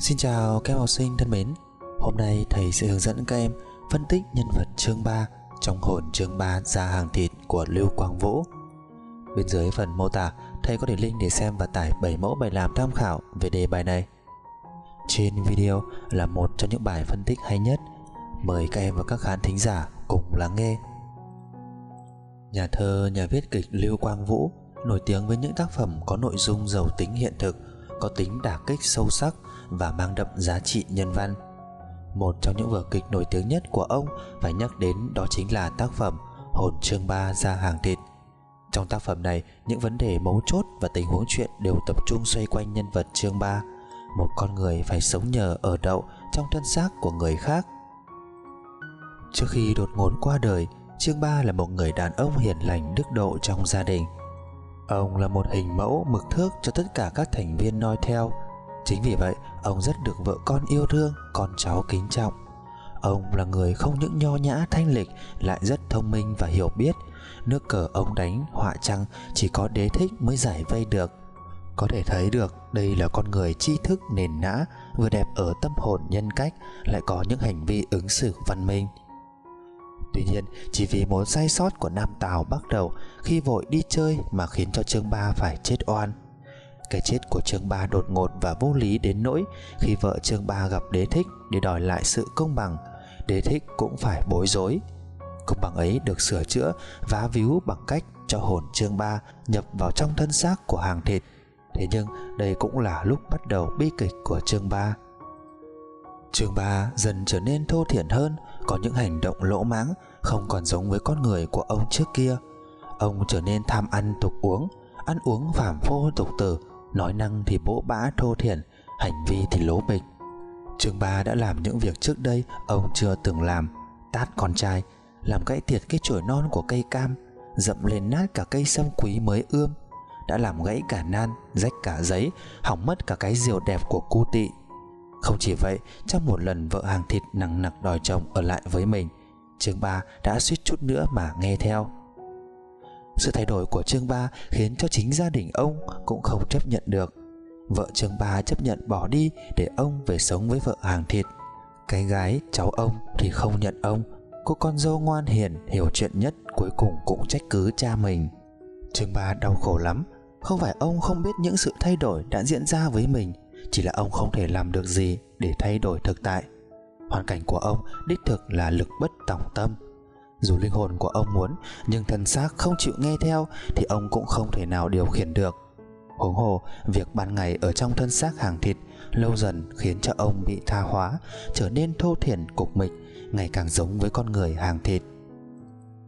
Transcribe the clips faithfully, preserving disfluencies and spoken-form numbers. Xin chào các em học sinh thân mến. Hôm nay thầy sẽ hướng dẫn các em phân tích nhân vật chương ba trong Hồn Trương Ba Da Hàng Thịt của Lưu Quang Vũ. Bên dưới phần mô tả, thầy có để link để xem và tải bảy mẫu bài làm tham khảo về đề bài này. Trên video là một trong những bài phân tích hay nhất. Mời các em và các khán thính giả cùng lắng nghe. Nhà thơ, nhà viết kịch Lưu Quang Vũ nổi tiếng với những tác phẩm có nội dung giàu tính hiện thực, có tính đả kích sâu sắc và mang đậm giá trị nhân văn. Một trong những vở kịch nổi tiếng nhất của ông phải nhắc đến đó chính là tác phẩm Hồn Trương Ba Da Hàng Thịt. Trong tác phẩm này, những vấn đề mấu chốt và tình huống chuyện đều tập trung xoay quanh nhân vật Trương Ba, một con người phải sống nhờ ở đậu trong thân xác của người khác. Trước khi đột ngột qua đời, Trương Ba là một người đàn ông hiền lành đức độ trong gia đình. Ông là một hình mẫu mực thước cho tất cả các thành viên noi theo. Chính vì vậy, ông rất được vợ con yêu thương, con cháu kính trọng. Ông là người không những nho nhã thanh lịch, lại rất thông minh và hiểu biết. Nước cờ ông đánh, họa trăng chỉ có Đế Thích mới giải vây được. Có thể thấy được đây là con người tri thức nền nã, vừa đẹp ở tâm hồn nhân cách, lại có những hành vi ứng xử văn minh. Tuy nhiên, chỉ vì một sai sót của Nam Tào Bắc Đẩu khi vội đi chơi mà khiến cho Trương Ba phải chết oan. Cái chết của Trương Ba đột ngột và vô lý đến nỗi khi vợ Trương Ba gặp Đế Thích để đòi lại sự công bằng, Đế Thích cũng phải bối rối. Công bằng ấy được sửa chữa vá víu bằng cách cho hồn Trương Ba nhập vào trong thân xác của hàng thịt. Thế nhưng đây cũng là lúc bắt đầu bi kịch của Trương Ba. Trương Ba dần trở nên thô thiển hơn, có những hành động lỗ mãng, không còn giống với con người của ông trước kia. Ông trở nên tham ăn tục uống, ăn uống phàm phu tục tử, nói năng thì bỗ bã thô thiển, hành vi thì lố bịch. Trương Ba đã làm những việc trước đây ông chưa từng làm: tát con trai, làm gãy tiệt cái chổi non của cây cam, dậm lên nát cả cây sâm quý mới ươm, đã làm gãy cả nan, rách cả giấy, hỏng mất cả cái diều đẹp của cu tị. Không chỉ vậy, trong một lần vợ hàng thịt nằng nặc đòi chồng ở lại với mình, Trương Ba đã suýt chút nữa mà nghe theo. Sự thay đổi của Trương Ba khiến cho chính gia đình ông cũng không chấp nhận được. Vợ Trương Ba chấp nhận bỏ đi để ông về sống với vợ hàng thịt. Cái gái cháu ông thì không nhận ông, cô con dâu ngoan hiền hiểu chuyện nhất cuối cùng cũng trách cứ cha mình. Trương Ba đau khổ lắm, không phải ông không biết những sự thay đổi đã diễn ra với mình, chỉ là ông không thể làm được gì để thay đổi thực tại. Hoàn cảnh của ông đích thực là lực bất tòng tâm. Dù linh hồn của ông muốn nhưng thân xác không chịu nghe theo thì ông cũng không thể nào điều khiển được. Huống hồ việc ban ngày ở trong thân xác hàng thịt lâu dần khiến cho ông bị tha hóa, trở nên thô thiển cục mịch, ngày càng giống với con người hàng thịt.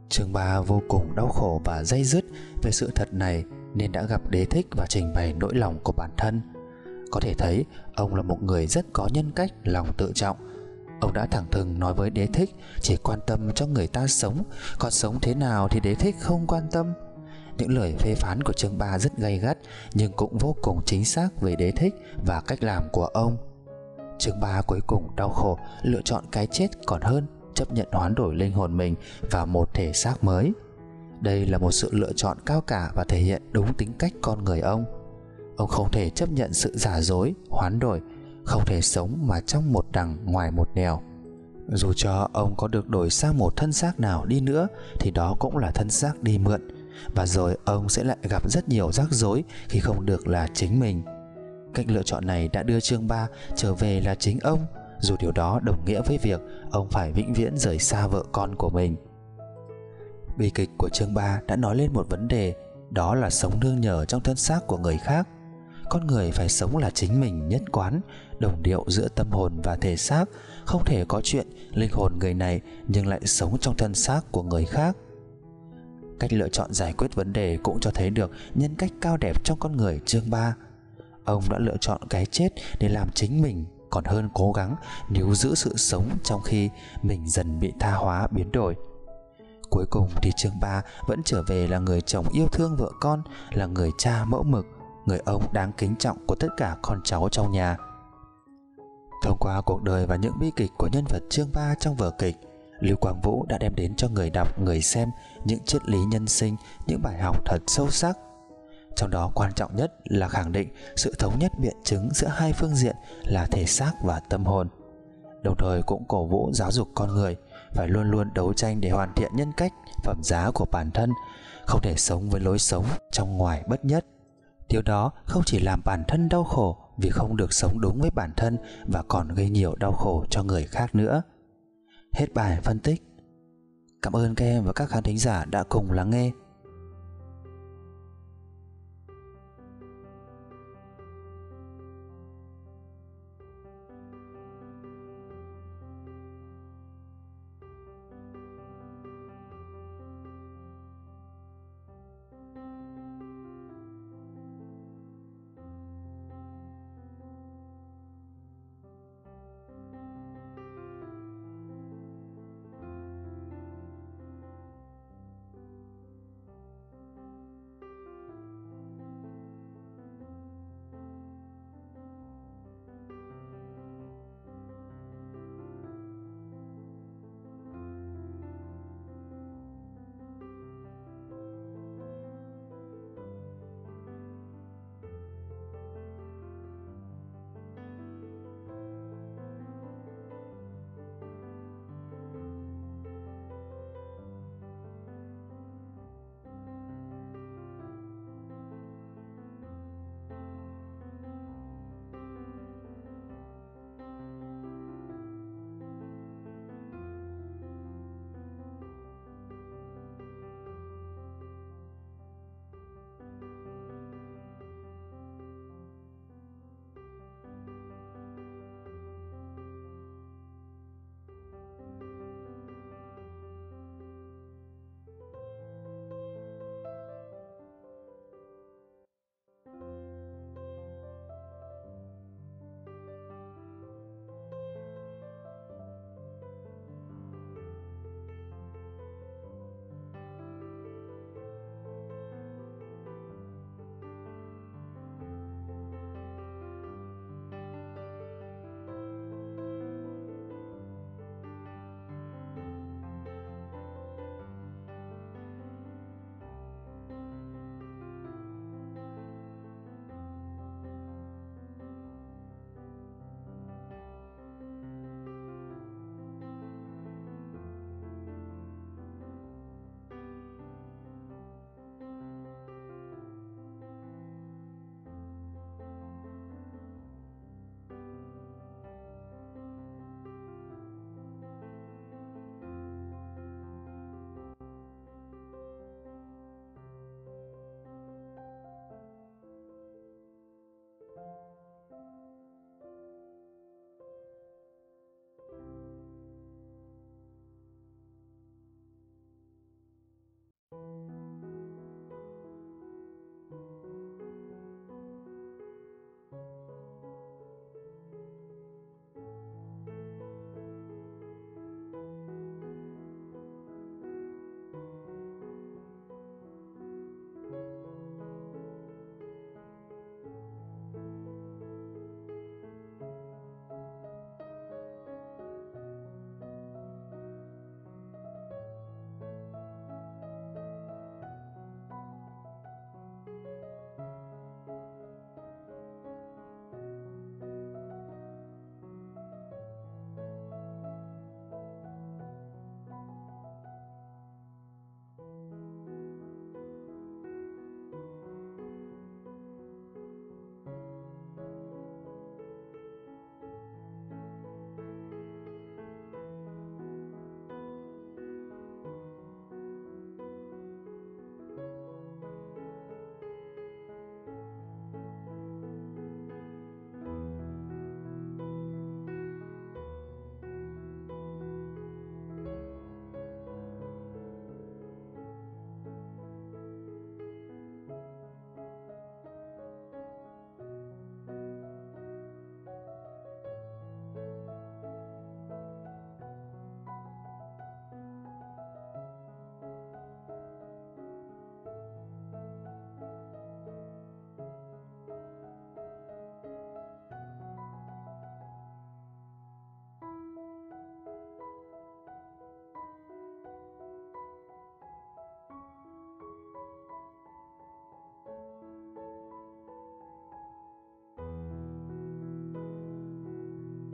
Trương Ba vô cùng đau khổ và day dứt về sự thật này nên đã gặp Đế Thích và trình bày nỗi lòng của bản thân. Có thể thấy ông là một người rất có nhân cách, lòng tự trọng. Ông đã thẳng thừng nói với Đế Thích chỉ quan tâm cho người ta sống, còn sống thế nào thì Đế Thích không quan tâm. Những lời phê phán của Trương Ba rất gay gắt nhưng cũng vô cùng chính xác về Đế Thích và cách làm của ông. Trương Ba cuối cùng đau khổ lựa chọn cái chết còn hơn chấp nhận hoán đổi linh hồn mình vào một thể xác mới. Đây là một sự lựa chọn cao cả và thể hiện đúng tính cách con người ông. Ông không thể chấp nhận sự giả dối, hoán đổi, không thể sống mà trong một đằng ngoài một nẻo. Dù cho ông có được đổi sang một thân xác nào đi nữa thì đó cũng là thân xác đi mượn, và rồi ông sẽ lại gặp rất nhiều rắc rối khi không được là chính mình. Cách lựa chọn này đã đưa Trương Ba trở về là chính ông, dù điều đó đồng nghĩa với việc ông phải vĩnh viễn rời xa vợ con của mình. Bi kịch của Trương Ba đã nói lên một vấn đề, đó là sống nương nhờ trong thân xác của người khác. Con người phải sống là chính mình nhất quán, đồng điệu giữa tâm hồn và thể xác, không thể có chuyện linh hồn người này nhưng lại sống trong thân xác của người khác. Cách lựa chọn giải quyết vấn đề cũng cho thấy được nhân cách cao đẹp trong con người Trương Ba. Ông đã lựa chọn cái chết để làm chính mình, còn hơn cố gắng níu giữ sự sống trong khi mình dần bị tha hóa biến đổi. Cuối cùng thì Trương Ba vẫn trở về là người chồng yêu thương vợ con, là người cha mẫu mực, người ông đáng kính trọng của tất cả con cháu trong nhà. Thông qua cuộc đời và những bi kịch của nhân vật Trương Ba trong vở kịch, Lưu Quang Vũ đã đem đến cho người đọc, người xem những triết lý nhân sinh, những bài học thật sâu sắc. Trong đó quan trọng nhất là khẳng định sự thống nhất biện chứng giữa hai phương diện là thể xác và tâm hồn, đồng thời cũng cổ vũ giáo dục con người phải luôn luôn đấu tranh để hoàn thiện nhân cách, phẩm giá của bản thân, không thể sống với lối sống trong ngoài bất nhất. Điều đó không chỉ làm bản thân đau khổ vì không được sống đúng với bản thân và còn gây nhiều đau khổ cho người khác nữa. Hết bài phân tích. Cảm ơn các em và các khán thính giả đã cùng lắng nghe.